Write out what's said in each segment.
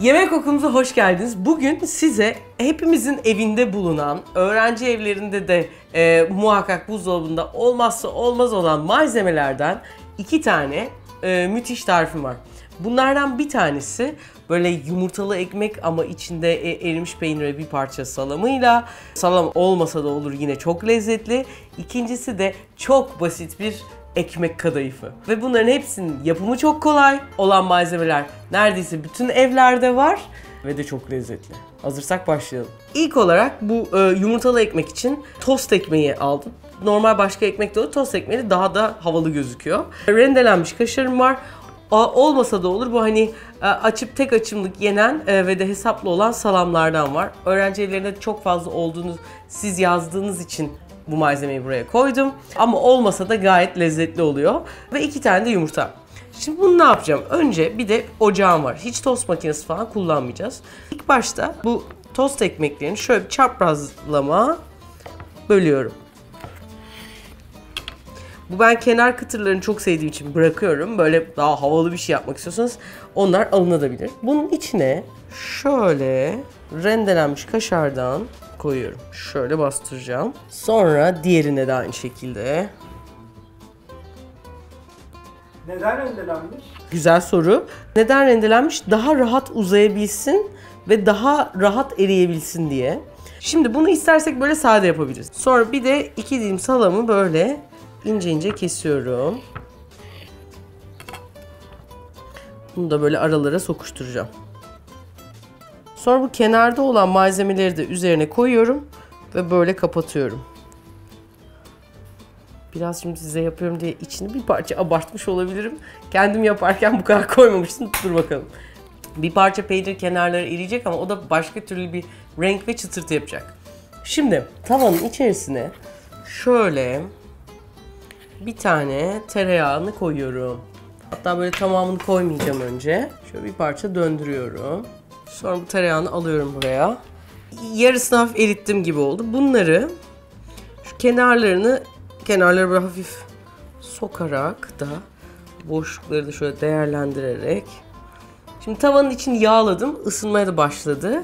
Yemek okulumuza hoş geldiniz. Bugün size hepimizin evinde bulunan, öğrenci evlerinde de muhakkak buzdolabında olmazsa olmaz olan malzemelerden iki tane müthiş tarifim var. Bunlardan bir tanesi böyle yumurtalı ekmek ama içinde erimiş peynir ve bir parça salamıyla. Salam olmasa da olur, yine çok lezzetli. İkincisi de çok basit bir ekmek kadayıfı. Ve bunların hepsinin yapımı çok kolay olan malzemeler neredeyse bütün evlerde var ve de çok lezzetli. Hazırsak başlayalım. İlk olarak bu yumurtalı ekmek için tost ekmeği aldım. Normal başka ekmek de olur, tost ekmeği daha da havalı gözüküyor. Rendelenmiş kaşarım var. Olmasa da olur, bu hani açıp tek açımlık yenen ve de hesaplı olan salamlardan var. Öğrenci evlerinde çok fazla olduğunu siz yazdığınız için bu malzemeyi buraya koydum. Ama olmasa da gayet lezzetli oluyor. Ve iki tane de yumurta. Şimdi bunu ne yapacağım? Önce bir de ocağım var. Hiç tost makinesi falan kullanmayacağız. İlk başta bu tost ekmeklerini şöyle bir çaprazlama bölüyorum. Bu ben kenar kıtırlarını çok sevdiğim için bırakıyorum. Böyle daha havalı bir şey yapmak istiyorsanız onlar alınabilir. Bunun içine şöyle rendelenmiş kaşardan koyuyorum. Şöyle bastıracağım. Sonra diğerine de aynı şekilde. Neden rendelenmiş? Güzel soru. Neden rendelenmiş? Daha rahat uzayabilsin ve daha rahat eriyebilsin diye. Şimdi bunu istersek böyle sade yapabiliriz. Sonra bir de iki dilim salamı böyle ince ince kesiyorum. Bunu da böyle aralara sokuşturacağım. Sonra bu kenarda olan malzemeleri de üzerine koyuyorum ve böyle kapatıyorum. Biraz şimdi size yapıyorum diye içini bir parça abartmış olabilirim. Kendim yaparken bu kadar koymamıştım. Dur bakalım. Bir parça peynir kenarları eriyecek ama o da başka türlü bir renk ve çıtırtı yapacak. Şimdi tavanın içerisine şöyle bir tane tereyağını koyuyorum. Hatta böyle tamamını koymayacağım önce. Şöyle bir parça döndürüyorum. Sonra bu tereyağını alıyorum buraya. Yarısını hafif erittim gibi oldu. Bunları şu kenarları böyle hafif sokarak da boşlukları da şöyle değerlendirerek. Şimdi tavanın içini yağladım. Isınmaya da başladı.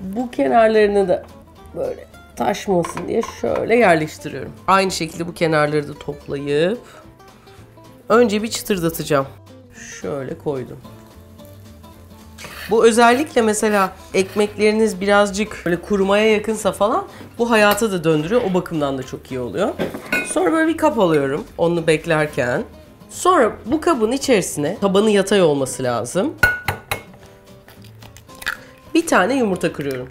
Bu kenarlarını da böyle taşmasın diye şöyle yerleştiriyorum. Aynı şekilde bu kenarları da toplayıp önce bir çıtırdatacağım. Şöyle koydum. Bu özellikle mesela ekmekleriniz birazcık böyle kurumaya yakınsa falan bu hayata da döndürüyor. O bakımdan da çok iyi oluyor. Sonra böyle bir kap alıyorum onu beklerken. Sonra bu kabın içerisine, tabanı yatay olması lazım, bir tane yumurta kırıyorum.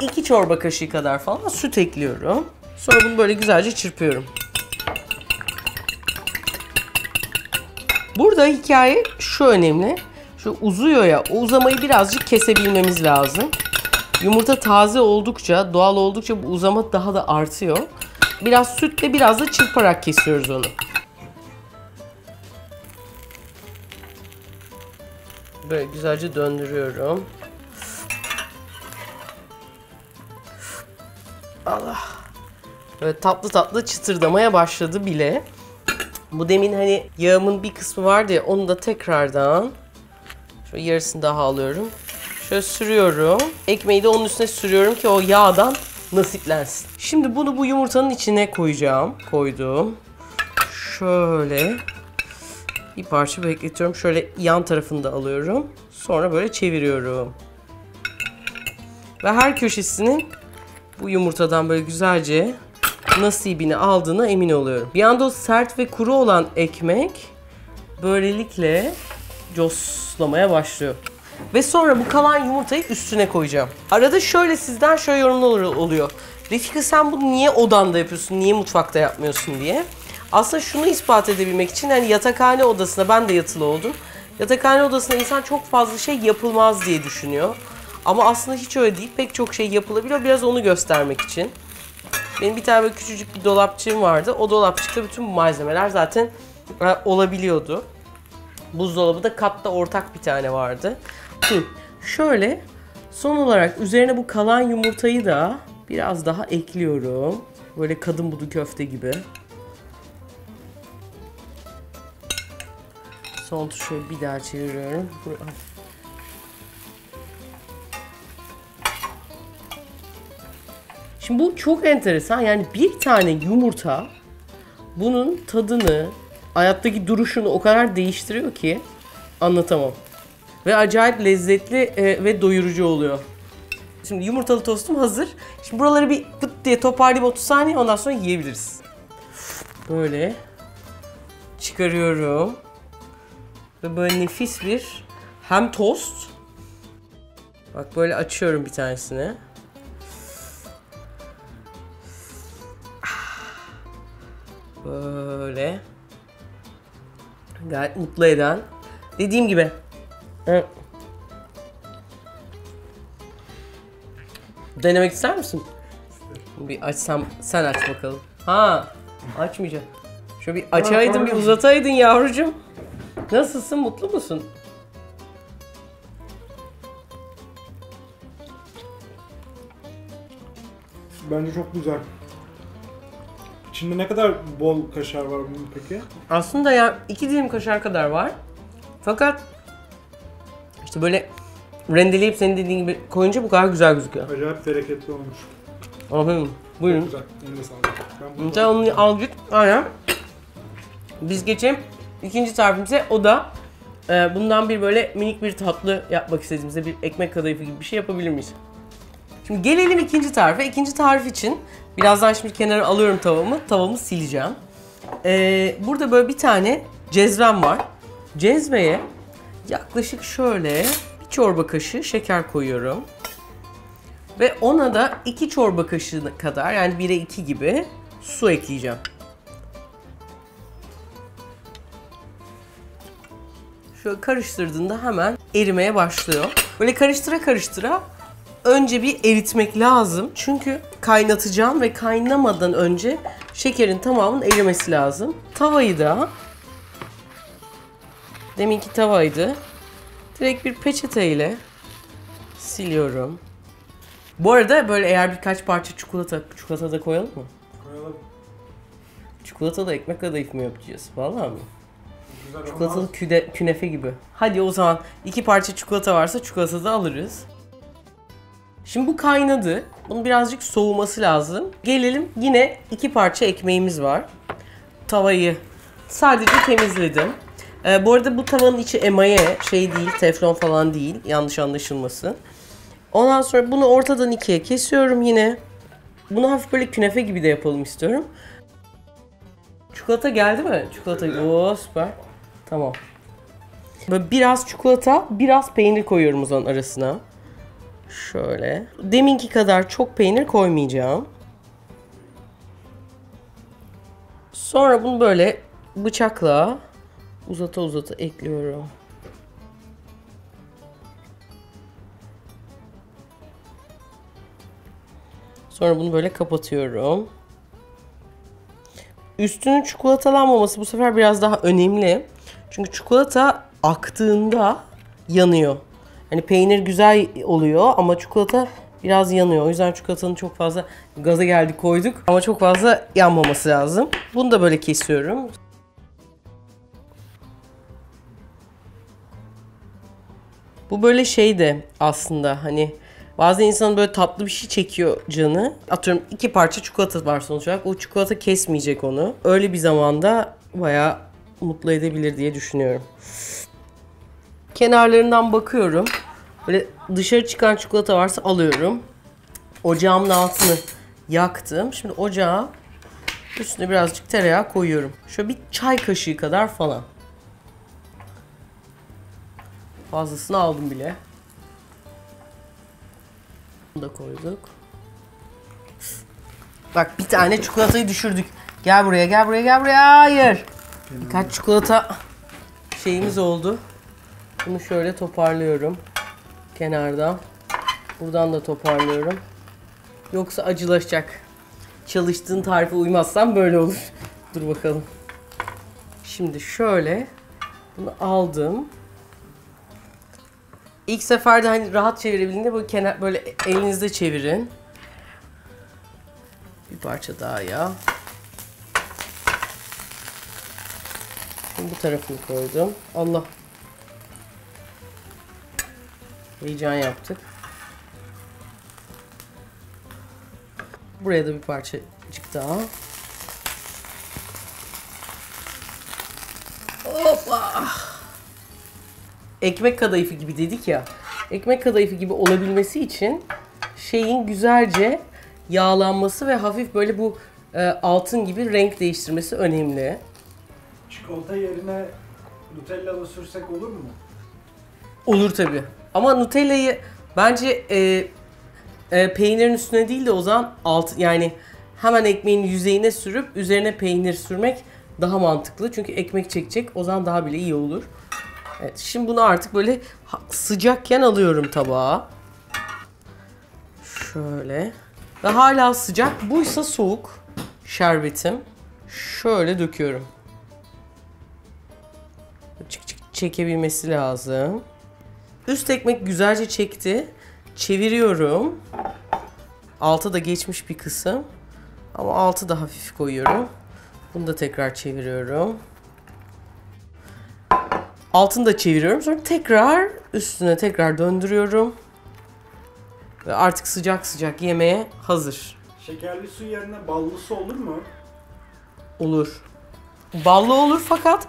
2 çorba kaşığı kadar falan süt ekliyorum. Sonra bunu böyle güzelce çırpıyorum. Burada hikaye şu önemli. Şu uzuyor ya, o uzamayı birazcık kesebilmemiz lazım. Yumurta taze oldukça, doğal oldukça bu uzama daha da artıyor. Biraz sütle biraz da çırparak kesiyoruz onu. Böyle güzelce döndürüyorum. Allah. Böyle tatlı tatlı çıtırdamaya başladı bile. Bu demin hani yağımın bir kısmı vardı ya, onu da tekrardan şöyle yarısını daha alıyorum. Şöyle sürüyorum. Ekmeği de onun üstüne sürüyorum ki o yağdan nasiplensin. Şimdi bunu bu yumurtanın içine koyacağım. Koydum. Şöyle bir parça bekletiyorum. Şöyle yan tarafını da alıyorum. Sonra böyle çeviriyorum. Ve her köşesinin bu yumurtadan böyle güzelce nasibini aldığına emin oluyorum. Bir yanda o sert ve kuru olan ekmek böylelikle coslamaya başlıyor. Ve sonra bu kalan yumurtayı üstüne koyacağım. Arada şöyle sizden şöyle yorumlar oluyor. Refika, sen bunu niye odanda yapıyorsun, niye mutfakta yapmıyorsun diye. Aslında şunu ispat edebilmek için, hani yatakhane odasına, ben de yatılı oldum. Yatakhane odasında insan çok fazla şey yapılmaz diye düşünüyor. Ama aslında hiç öyle değil. Pek çok şey yapılabiliyor. Biraz onu göstermek için. Benim bir tane böyle küçücük bir dolapçığım vardı. O dolapçıkta bütün bu malzemeler zaten olabiliyordu. Buzdolabı da katta ortak bir tane vardı. Şöyle son olarak üzerine bu kalan yumurtayı da biraz daha ekliyorum. Böyle kadın budu köfte gibi. Son tuşu bir daha çeviriyorum. Şimdi bu çok enteresan. Yani bir tane yumurta bunun tadını, hayattaki duruşunu o kadar değiştiriyor ki anlatamam. Ve acayip lezzetli ve doyurucu oluyor. Şimdi yumurtalı tostum hazır. Şimdi buraları bir pıt diye toparlayıp 30 saniye ondan sonra yiyebiliriz. Böyle çıkarıyorum. Ve böyle nefis bir hem tost. Bak böyle açıyorum bir tanesini. Böyle. Gayet mutlu eden. Dediğim gibi. Denemek ister misin? Bir açsam, sen aç bakalım. Ha, açmayacağım. Şöyle bir açaydın, bir uzataydın yavrucuğum. Nasılsın, mutlu musun? Bence çok güzel. İçinde ne kadar bol kaşar var bunun peki? Aslında ya 2 dilim kaşar kadar var. Fakat işte böyle rendeleyip senin dediğin gibi koyunca bu kadar güzel gözüküyor. Acayip bereketli olmuş. Aferin. Buyurun. Çok güzel. Elinize sağlık. Sen onu al git. Aynen. Biz geçelim ikinci tarifimize. O da bundan bir böyle minik bir tatlı yapmak istediğimizde bir ekmek kadayıfı gibi bir şey yapabilir miyiz? Şimdi gelelim ikinci tarife. İkinci tarif için birazdan şimdi kenara alıyorum tavamı. Tavamı sileceğim. Burada böyle bir tane cezvem var. Cezveye yaklaşık şöyle bir çorba kaşığı şeker koyuyorum. Ve ona da 2 çorba kaşığı kadar, yani 1'e 2 gibi su ekleyeceğim. Şöyle karıştırdığında hemen erimeye başlıyor. Böyle karıştıra karıştıra önce bir eritmek lazım. Çünkü kaynatacağım ve kaynamadan önce şekerin tamamının erimesi lazım. Tavayı da, deminki tavaydı, direkt bir peçeteyle siliyorum. Bu arada böyle eğer birkaç parça çikolata da koyalım mı? Koyalım. Çikolata da ekmek kadayıfı mı yapacağız? Vallahi mi? Güzel, çikolatalı künefe gibi. Hadi o zaman 2 parça çikolata varsa çikolata da alırız. Şimdi bu kaynadı. Bunun birazcık soğuması lazım. Gelelim yine 2 parça ekmeğimiz var. Tavayı sadece temizledim. Bu arada bu tavanın içi emaye, şey değil, teflon falan değil. Yanlış anlaşılmasın. Ondan sonra bunu ortadan ikiye kesiyorum yine. Bunu hafif böyle künefe gibi de yapalım istiyorum. Çikolata geldi mi? Çikolata. Oo, süper. Tamam. Böyle biraz çikolata, biraz peynir koyuyorum o zaman arasına. Şöyle. Deminki kadar çok peynir koymayacağım. Sonra bunu böyle bıçakla uzata uzata ekliyorum. Sonra bunu böyle kapatıyorum. Üstünün çikolatalanmaması bu sefer biraz daha önemli. Çünkü çikolata aktığında yanıyor. Hani peynir güzel oluyor ama çikolata biraz yanıyor. O yüzden çikolatanın çok fazla gaza geldi koyduk ama çok fazla yanmaması lazım. Bunu da böyle kesiyorum. Bu böyle şey de aslında hani bazen insan böyle tatlı bir şey çekiyor canı. Atıyorum 2 parça çikolata var sonuç olarak. O çikolata kesmeyecek onu. Öyle bir zamanda bayağı mutlu edebilir diye düşünüyorum. Kenarlarından bakıyorum. Böyle dışarı çıkan çikolata varsa alıyorum. Ocağımın altını yaktım. Şimdi ocağa üstüne birazcık tereyağı koyuyorum. Şöyle bir çay kaşığı kadar falan. Fazlasını aldım bile. Bunu da koyduk. Bak bir tane çikolatayı düşürdük. Gel buraya, gel buraya, gel buraya. Hayır. Birkaç çikolata şeyimiz oldu. Bunu şöyle toparlıyorum. Kenardan. Buradan da toparlıyorum. Yoksa acılaşacak. Çalıştığın tarife uymazsan böyle olur. Dur bakalım. Şimdi şöyle bunu aldım. İlk seferde hani rahat çevirebildiğinde böyle kenar, böyle elinizde çevirin. Bir parça daha yağ. Şimdi bu tarafını koydum. Allah. Heyecan yaptık. Buraya da bir parçacık daha. Hoppa! Ekmek kadayıfı gibi dedik ya. Ekmek kadayıfı gibi olabilmesi için şeyin güzelce yağlanması ve hafif böyle bu altın gibi renk değiştirmesi önemli. Çikolata yerine Nutella'la sürsek olur mu? Olur tabii. Ama Nutella'yı bence peynirin üstüne değil de o zaman yani hemen ekmeğin yüzeyine sürüp üzerine peynir sürmek daha mantıklı. Çünkü ekmek çekecek. O zaman daha bile iyi olur. Evet, şimdi bunu artık böyle sıcakken alıyorum tabağa. Şöyle. Ve hala sıcak. Buysa soğuk şerbetim. Şöyle döküyorum. Çekebilmesi lazım. Üst ekmek güzelce çekti. Çeviriyorum. Alta da geçmiş bir kısım. Ama altı da hafif koyuyorum. Bunu da tekrar çeviriyorum. Altını da çeviriyorum. Sonra tekrar üstüne tekrar döndürüyorum. Ve artık sıcak sıcak yemeğe hazır. Şekerli su yerine ballısı olur mu? Olur. Ballı olur fakat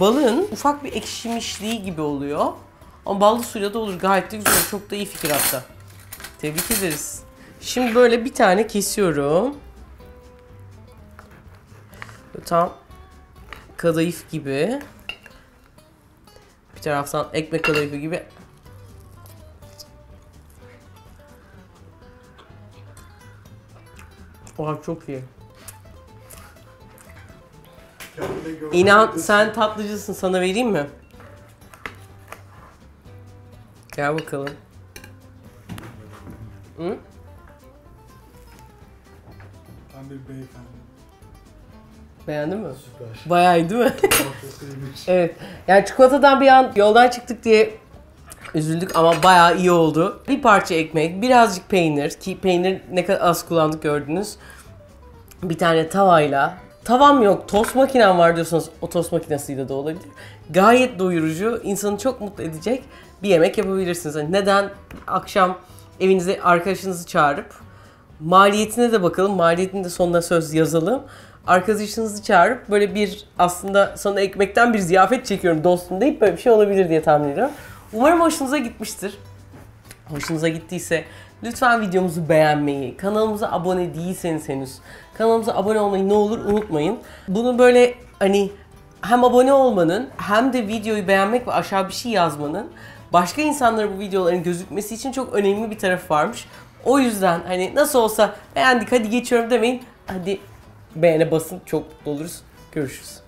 balın ufak bir ekşimişliği gibi oluyor. Ama ballı suyla da olur. Gayet de güzel. Çok da iyi fikir hatta. Tebrik ederiz. Şimdi böyle bir tane kesiyorum. Tam kadayıf gibi. Bir taraftan ekmek kadayıfı gibi. Oha çok iyi. İnan sen tatlıcısın, sana vereyim mi? Gel bakalım. Hı? Tam bir beyefendi. Beğendin mi? Süper. Bayağı iyi değil mi? Evet. Yani çikolatadan bir an yoldan çıktık diye üzüldük ama bayağı iyi oldu. Bir parça ekmek, birazcık peynir ki peynir ne kadar az kullandık gördünüz. Bir tane tavayla. Tavam yok, tost makinem var diyorsanız o tost makinesiyle de olabilir. Gayet doyurucu, insanı çok mutlu edecek bir yemek yapabilirsiniz. Yani neden akşam evinize arkadaşınızı çağırıp maliyetine de bakalım, maliyetini de sonuna söz yazalım. Arkadaşınızı çağırıp böyle bir aslında sana ekmekten bir ziyafet çekiyorum dostum deyip böyle bir şey olabilir diye tahmin ediyorum. Umarım hoşunuza gitmiştir. Hoşunuza gittiyse lütfen videomuzu beğenmeyi, kanalımıza abone değilseniz henüz kanalımıza abone olmayı ne olur unutmayın. Bunu böyle hani hem abone olmanın hem de videoyu beğenmek ve aşağı bir şey yazmanın başka insanlara bu videoların gözükmesi için çok önemli bir tarafı varmış. O yüzden hani nasıl olsa beğendik hadi geçiyorum demeyin. Hadi beğene basın, çok mutlu oluruz. Görüşürüz.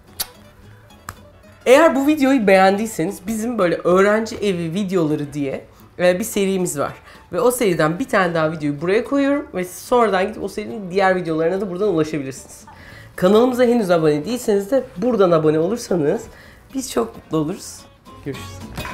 Eğer bu videoyu beğendiyseniz bizim böyle öğrenci evi videoları diye bir serimiz var. Ve o seriden bir tane daha videoyu buraya koyuyorum ve sonradan gidip o serinin diğer videolarına da buradan ulaşabilirsiniz. Kanalımıza henüz abone değilseniz de buradan abone olursanız biz çok mutlu oluruz. Görüşürüz.